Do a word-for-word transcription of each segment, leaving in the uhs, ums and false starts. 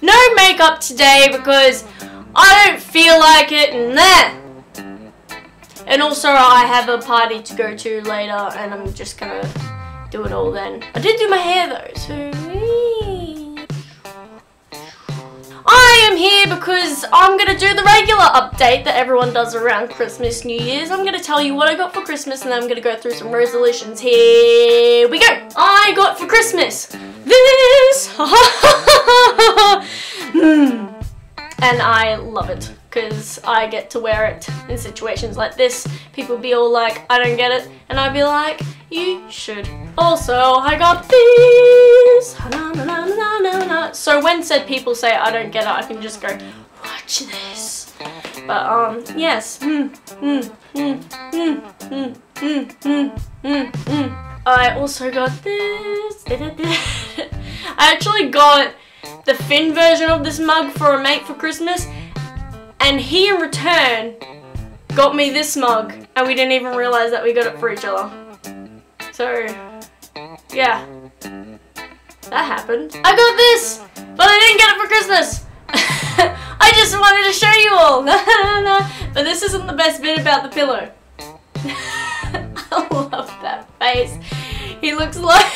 No makeup today because I don't feel like it and that. And also I have a party to go to later and I'm just gonna do it all then. I did do my hair though, so I am here because I'm gonna do the regular update that everyone does around Christmas, New Year's. I'm gonna tell you what I got for Christmas and then I'm gonna go through some resolutions. Here we go! I got for Christmas this! And I love it, because I get to wear it in situations like this. People be all like, I don't get it, and I'd be like, you should. Also, I got these. So when said people say I don't get it, I can just go, watch this. But um, yes. I also got this. I actually got the Finn version of this mug for a mate for Christmas. And he, in return, got me this mug, and we didn't even realise that we got it for each other. So, yeah, that happened. I got this, but I didn't get it for Christmas. I just wanted to show you all. But this isn't the best bit about the pillow. I love that face. He looks like...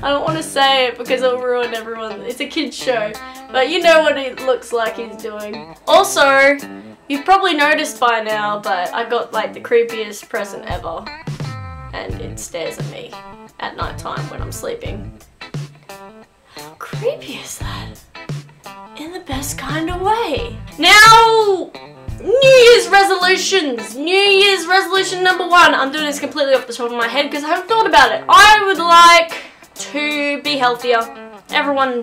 I don't want to say it because it'll ruin everyone. It's a kid's show. But you know what it looks like he's doing. Also, you've probably noticed by now, but I got like the creepiest present ever. And it stares at me at night time when I'm sleeping. How creepy is that? In the best kind of way. Now, New Year's resolutions! New Year's resolution number one. I'm doing this completely off the top of my head because I haven't thought about it. I would like to be healthier. Everyone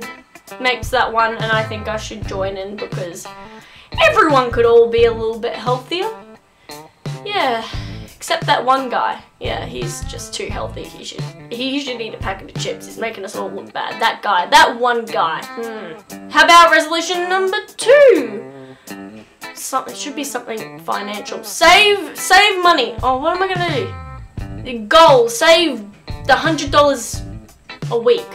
makes that one and I think I should join in because everyone could all be a little bit healthier. Yeah, except that one guy. Yeah, he's just too healthy. He should he should eat a packet of chips. He's making us all look bad. That guy, that one guy. Hmm. How about resolution number two? Something should be something financial. Save save money. Oh, what am I gonna do? Goal, save the hundred dollars a week.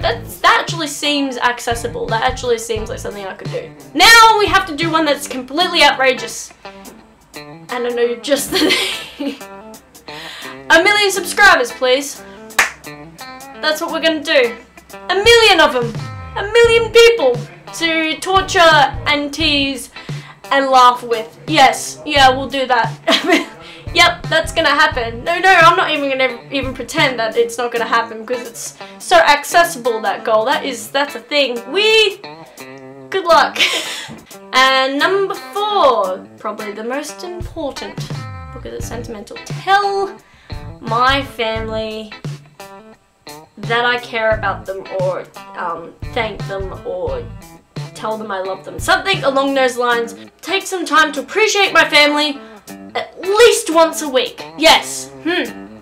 That's, that actually seems accessible. That actually seems like something I could do. Now we have to do one that's completely outrageous. And I know just the name. A million subscribers, please. That's what we're gonna do. A million of them. A million people to torture and tease and laugh with. Yes, yeah, we'll do that. Yep, that's gonna happen. No, no, I'm not even gonna even pretend that it's not gonna happen because it's so accessible, that goal. That is, that's a thing. We, good luck. And number four, probably the most important because it's sentimental. Tell my family that I care about them, or um, thank them, or tell them I love them. Something along those lines. Take some time to appreciate my family at least once a week. Yes. Hmm.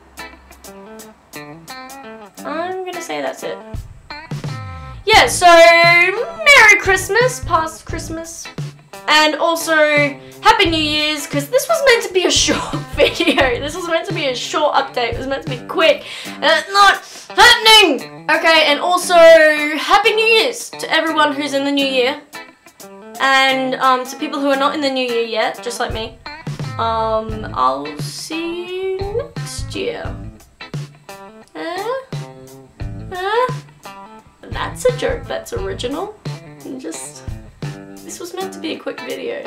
I'm gonna say that's it. Yeah, so Merry Christmas, past Christmas, and also Happy New Year's, because this was meant to be a short video. This was meant to be a short update. It was meant to be quick, and it's not happening. Okay, and also Happy New Year's to everyone who's in the new year, and um, to people who are not in the new year yet, just like me. Um, I'll see you next year. Uh, uh, that's a joke, that's original. I'm just, this was meant to be a quick video.